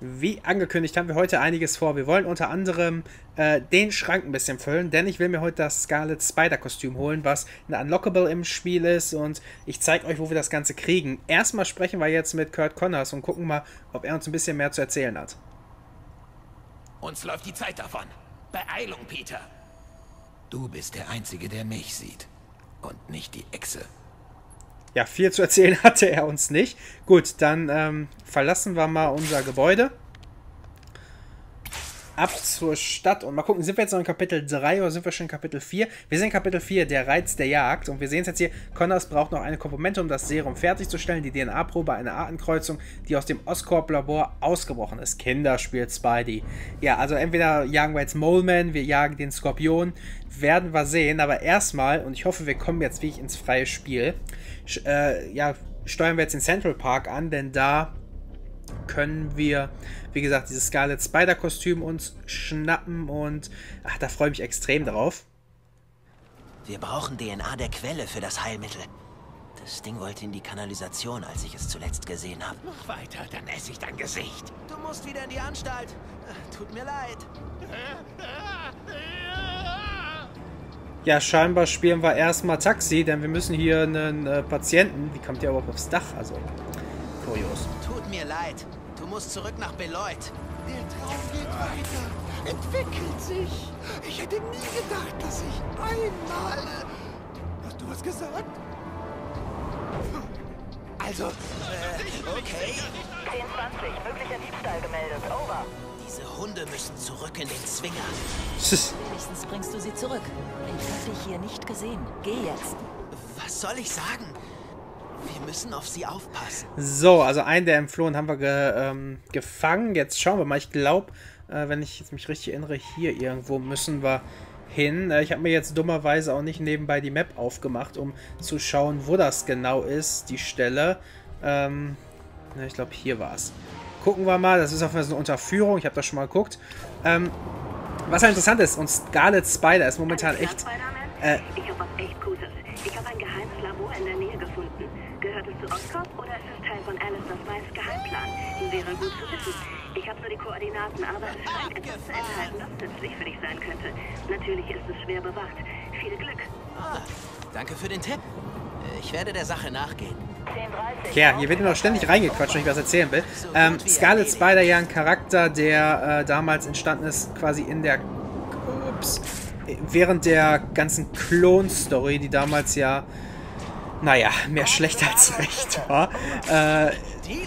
Wie angekündigt haben wir heute einiges vor. Wir wollen unter anderem den Schrank ein bisschen füllen, denn ich will mir heute das Scarlet Spider Kostüm holen, was ein Unlockable im Spiel ist, und ich zeige euch, wo wir das Ganze kriegen. Erstmal sprechen wir jetzt mit Kurt Connors und gucken mal, ob er uns ein bisschen mehr zu erzählen hat. Uns läuft die Zeit davon. Beeilung, Peter. Du bist der Einzige, der mich sieht und nicht die Echse. Ja, viel zu erzählen hatte er uns nicht. Gut, dann verlassen wir mal unser Gebäude. Ab zur Stadt und mal gucken, sind wir jetzt noch in Kapitel 3 oder sind wir schon in Kapitel 4? Wir sind in Kapitel 4, der Reiz der Jagd, und wir sehen es jetzt hier, Connors braucht noch eine Komponente, um das Serum fertigzustellen, die DNA-Probe einer Artenkreuzung, die aus dem Oscorp-Labor ausgebrochen ist. Kinderspiel Spidey. Ja, also entweder jagen wir jetzt Mole Man, wir jagen den Skorpion, werden wir sehen, aber erstmal, und ich hoffe, wir kommen jetzt wirklich ins freie Spiel, ja, steuern wir jetzt den Central Park an, denn da können wir, wie gesagt, dieses Scarlet Spider Kostüm uns schnappen und ach, da freue ich mich extrem drauf. Wir brauchen DNA der Quelle für das Heilmittel. Das Ding wollte in die Kanalisation, als ich es zuletzt gesehen habe. Mach weiter, dann esse ich dein Gesicht. Du musst wieder in die Anstalt. Tut mir leid. Ja, scheinbar spielen wir erstmal Taxi, denn wir müssen hier einen Patienten... Wie kommt der überhaupt aufs Dach? Also, kurios. Tut mir leid. Du musst zurück nach Beloit. Der Traum geht weiter. Entwickelt sich. Ich hätte nie gedacht, dass ich einmal... Hast du was gesagt? Also, okay. 23, möglicher Diebstahl gemeldet. Over. Diese Hunde müssen zurück in den Zwinger. Wenigstens bringst du sie zurück. Ich habe dich hier nicht gesehen. Geh jetzt. Was soll ich sagen? Wir müssen auf sie aufpassen. So, also einen der Entflohen haben wir gefangen. Jetzt schauen wir mal. Ich glaube, wenn ich jetzt mich richtig erinnere, hier irgendwo müssen wir hin. Ich habe mir jetzt dummerweise auch nicht nebenbei die Map aufgemacht, um zu schauen, wo das genau ist, die Stelle. Ich glaube, hier war es. Gucken wir mal. Das ist auf jeden Fall eine Unterführung. Ich habe das schon mal geguckt. Was halt interessant ist, und Scarlet Spider ist momentan echt... Ich habe ein geheimes Labor in der Nähe gefunden. Gehört es zu Oscorp oder ist es Teil von Alistairs Spies Geheimplan? Wäre gut zu wissen. Ich habe nur die Koordinaten, aber es scheint etwas zu enthalten, das nützlich für dich sein könnte. Natürlich ist es schwer bewacht. Viel Glück. Ah, danke für den Tipp. Ich werde der Sache nachgehen. Ja, hier wird noch ständig reingequatscht, wenn ich was erzählen will. Scarlet Spider, ja, ein Charakter, der damals entstanden ist, quasi in der... Ups. Während der ganzen Klon-Story, die damals ja, naja, mehr schlecht als recht war.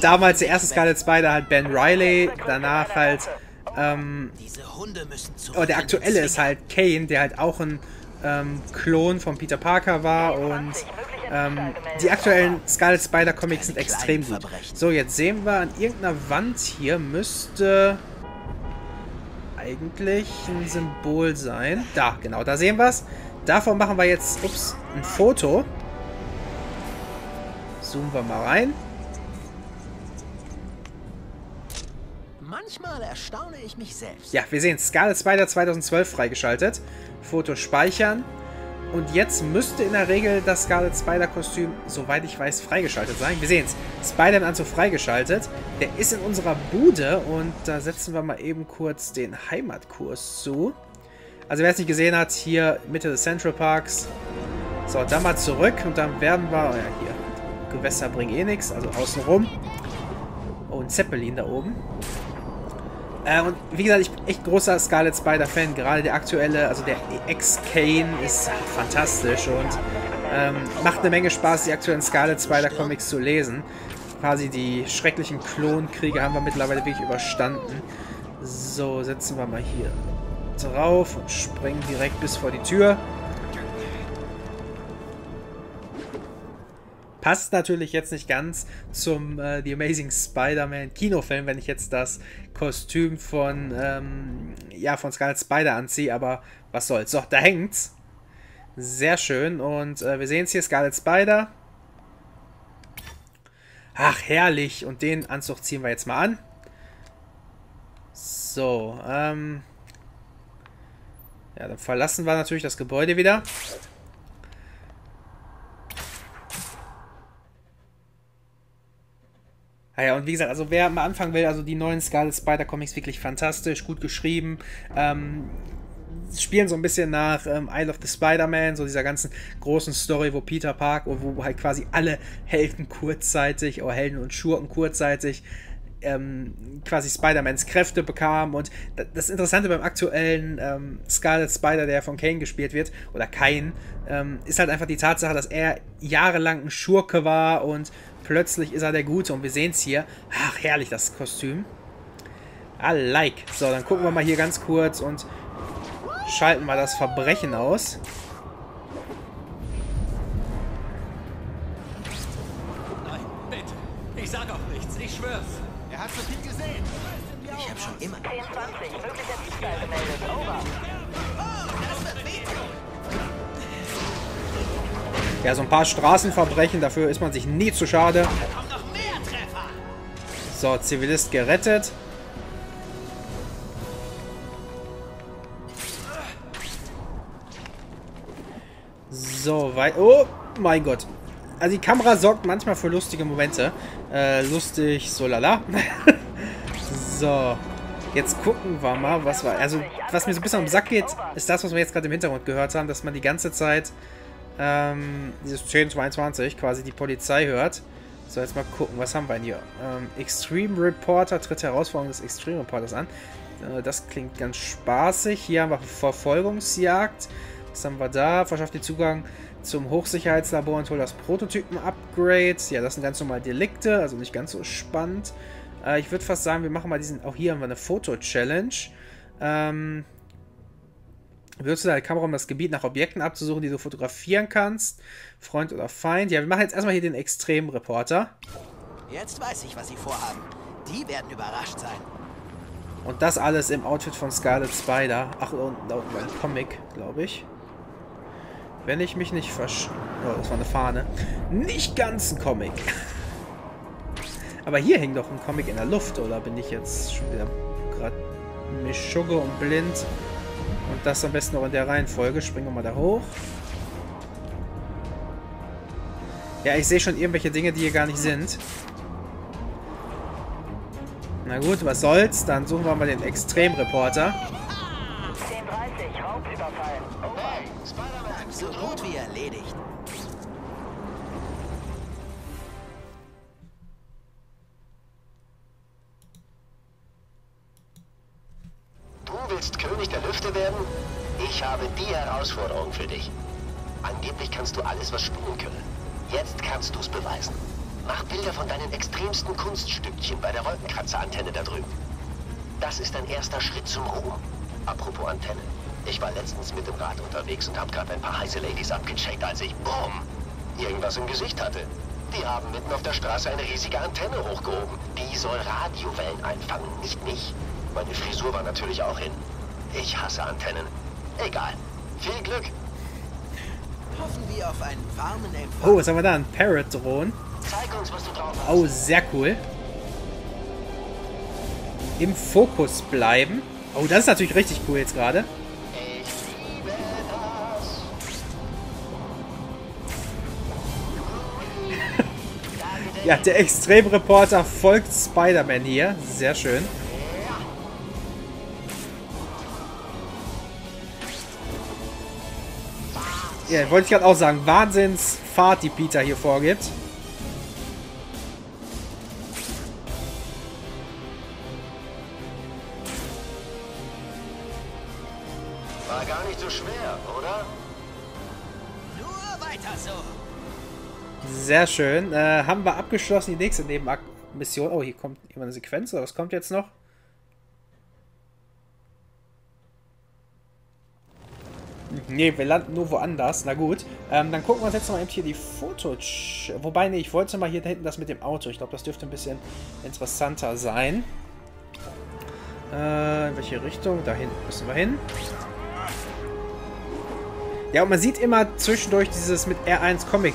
Damals der erste Scarlet Spider halt Ben Reilly, danach halt, der aktuelle ist halt Kaine, der halt auch ein Klon von Peter Parker war, und die aktuellen Scarlet Spider Comics sind extrem gut. So, jetzt sehen wir an irgendeiner Wand hier müsste... eigentlich ein Symbol sein. Da, genau, da sehen wir es. Davon machen wir jetzt, ups, ein Foto. Zoomen wir mal rein. Manchmal erstaune ich mich selbst. Ja, wir sehen Scarlet Spider 2012 freigeschaltet. Foto speichern. Und jetzt müsste in der Regel das Scarlet Spider-Kostüm, soweit ich weiß, freigeschaltet sein. Wir sehen es. Spider-Man-Anzug freigeschaltet. Der ist in unserer Bude und da setzen wir mal eben kurz den Heimatkurs zu. Also wer es nicht gesehen hat, hier Mitte des Central Parks. So, dann mal zurück und dann werden wir... Ja, hier. Gewässer bringen eh nichts, also außenrum. Oh, ein Zeppelin da oben. Und wie gesagt, ich bin echt großer Scarlet Spider-Fan. Gerade der aktuelle, also der Ex-Kaine ist fantastisch und macht eine Menge Spaß, die aktuellen Scarlet Spider-Comics zu lesen. Quasi die schrecklichen Klonkriege haben wir mittlerweile wirklich überstanden. So, setzen wir mal hier drauf und springen direkt bis vor die Tür. Passt natürlich jetzt nicht ganz zum The Amazing Spider-Man Kinofilm, wenn ich jetzt das Kostüm von Scarlet Spider anziehe, aber was soll's. So, da hängt's. Sehr schön und wir sehen's hier, Scarlet Spider. Ach, herrlich. Und den Anzug ziehen wir jetzt mal an. So, ja, dann verlassen wir natürlich das Gebäude wieder. Naja, und wie gesagt, also wer mal anfangen will, also die neuen Scarlet Spider Comics wirklich fantastisch, gut geschrieben, spielen so ein bisschen nach Isle of the Spider-Man, so dieser ganzen großen Story, wo Peter Parker, wo halt quasi alle Helden kurzzeitig, oder Helden und Schurken kurzzeitig quasi Spider-Mans Kräfte bekamen. Und das Interessante beim aktuellen Scarlet Spider, der von Kaine gespielt wird, oder Kaine, ist halt einfach die Tatsache, dass er jahrelang ein Schurke war und plötzlich ist er der Gute. Und wir sehen es hier. Ach, herrlich, das Kostüm. I like. So, dann gucken wir mal hier ganz kurz und schalten wir das Verbrechen aus. Nein, bitte. Ich sag auch nichts, ich schwör's. Er hat so viel gesehen. Ich hab schon immer... 10, 20, möglicher Diebstahl gemeldet. Over. Oh, das wird wehtun. Ja, so ein paar Straßenverbrechen, dafür ist man sich nie zu schade. Auch noch mehr Treffer. So, Zivilist gerettet. So, weit. Oh, mein Gott. Also die Kamera sorgt manchmal für lustige Momente. Lustig, so lala. So. Jetzt gucken wir mal, was war. Also, was mir so ein bisschen am Sack geht, ist das, was wir jetzt gerade im Hintergrund gehört haben, dass man die ganze Zeit dieses 1022 quasi die Polizei hört. So, jetzt mal gucken, was haben wir denn hier? Extreme Reporter tritt Herausforderung des Extreme Reporters an. Das klingt ganz spaßig. Hier haben wir Verfolgungsjagd. Was haben wir da? Verschafft den Zugang zum Hochsicherheitslabor und holt das Prototypen-Upgrade. Ja, das sind ganz normal Delikte, also nicht ganz so spannend. Ich würde fast sagen, wir machen mal diesen... Auch hier haben wir eine Foto-Challenge. Benutze deine Kamera, um das Gebiet nach Objekten abzusuchen, die du fotografieren kannst. Freund oder Feind. Ja, wir machen jetzt erstmal hier den Extremreporter. Jetzt weiß ich, was sie vorhaben. Die werden überrascht sein. Und das alles im Outfit von Scarlet Spider. Ach, da unten war ein Comic, glaube ich. Wenn ich mich nicht versch... Oh, das war eine Fahne. Nicht ganz ein Comic. Aber hier hing doch ein Comic in der Luft, oder bin ich jetzt schon wieder gerade mischugge und blind? Und das am besten noch in der Reihenfolge. Springen wir mal da hoch. Ja, ich sehe schon irgendwelche Dinge, die hier gar nicht sind. Na gut, was soll's? Dann suchen wir mal den Extremreporter. 10:30, Raubüberfall. So gut wie erledigt. Du willst König der Lüfte werden? Ich habe die Herausforderung für dich. Angeblich kannst du alles, was spielen können. Jetzt kannst du es beweisen. Mach Bilder von deinen extremsten Kunststückchen bei der Wolkenkratzer-Antenne da drüben. Das ist dein erster Schritt zum Ruhm. Apropos Antenne. Ich war letztens mit dem Rad unterwegs und habe gerade ein paar heiße Ladies abgecheckt, als ich, bumm, irgendwas im Gesicht hatte. Die haben mitten auf der Straße eine riesige Antenne hochgehoben. Die soll Radiowellen einfangen, nicht mich. Meine Frisur war natürlich auch hin. Ich hasse Antennen. Egal. Viel Glück. Hoffen wir auf einen warmen Empfang. Oh, was haben wir da? Ein Parrot-Drohnen. Zeig uns, was du drauf hast. Oh, sehr cool. Im Fokus bleiben. Oh, das ist natürlich richtig cool jetzt gerade. Ja, der Extremreporter folgt Spider-Man hier. Sehr schön. Ja, wollte ich gerade auch sagen. Wahnsinnsfahrt, die Peter hier vorgibt. War gar nicht so schwer, oder? Nur weiter so. Sehr schön. Haben wir abgeschlossen die nächste Nebenmission. Oh, hier kommt immer eine Sequenz. Oder was kommt jetzt noch? Ne, wir landen nur woanders. Na gut. Dann gucken wir uns jetzt noch mal eben hier die Fotos. Wobei, ne, ich wollte mal hier hinten das mit dem Auto. Ich glaube, das dürfte ein bisschen interessanter sein. In welche Richtung? Da hinten müssen wir hin. Ja, und man sieht immer zwischendurch dieses mit R1 Comic.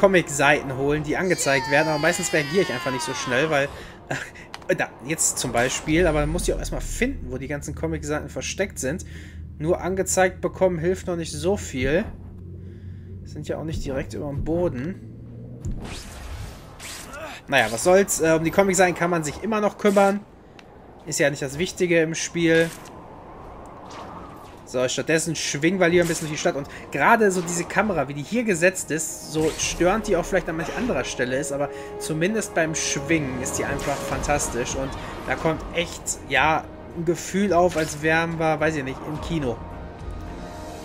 Comic-Seiten holen, die angezeigt werden, aber meistens reagiere ich einfach nicht so schnell, weil da, jetzt zum Beispiel, aber man muss die auch erstmal finden, wo die ganzen Comic-Seiten versteckt sind. Nur angezeigt bekommen hilft noch nicht so viel. Sind ja auch nicht direkt über dem Boden. Naja, was soll's. Um die Comic-Seiten kann man sich immer noch kümmern. Ist ja nicht das Wichtige im Spiel. So, stattdessen schwingen wir hier ein bisschen durch die Stadt. Und gerade so diese Kamera, wie die hier gesetzt ist, so störend die auch vielleicht an manch anderer Stelle ist, aber zumindest beim Schwingen ist die einfach fantastisch. Und da kommt echt, ja, ein Gefühl auf, als wären wir, weiß ich nicht, im Kino.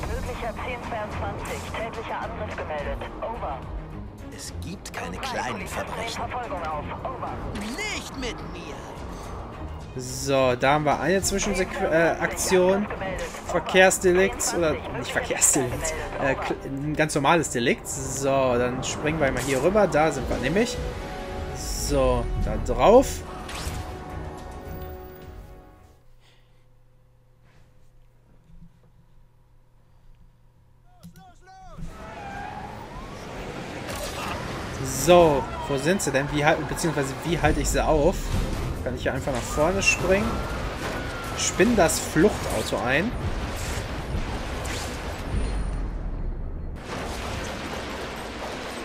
Möglicher 1022, täglicher Angriff gemeldet. Over. Es gibt keine kleinen Verbrechen. Nicht mit mir! So, da haben wir eine Zwischenaktion. Verkehrsdelikt, oder nicht Verkehrsdelikt, ein ganz normales Delikt. So, dann springen wir mal hier rüber. Da sind wir nämlich. So, da drauf. So, wo sind sie denn? Wie halte ich sie auf? Kann ich hier einfach nach vorne springen? Spinn das Fluchtauto ein.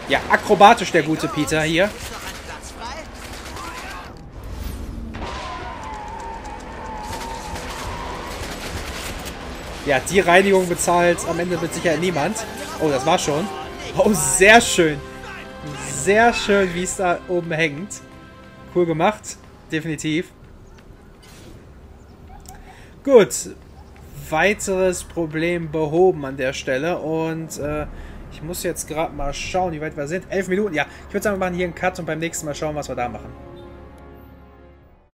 Ja, akrobatisch der gute Peter hier. Ja, die Reinigung bezahlt am Ende mit Sicherheit niemand. Oh, das war schon. Oh, sehr schön. Sehr schön, wie es da oben hängt. Cool gemacht. Definitiv. Gut. Weiteres Problem behoben an der Stelle. Und ich muss jetzt gerade mal schauen, wie weit wir sind. 11 Minuten. Ja, ich würde sagen, wir machen hier einen Cut und beim nächsten Mal schauen, was wir da machen.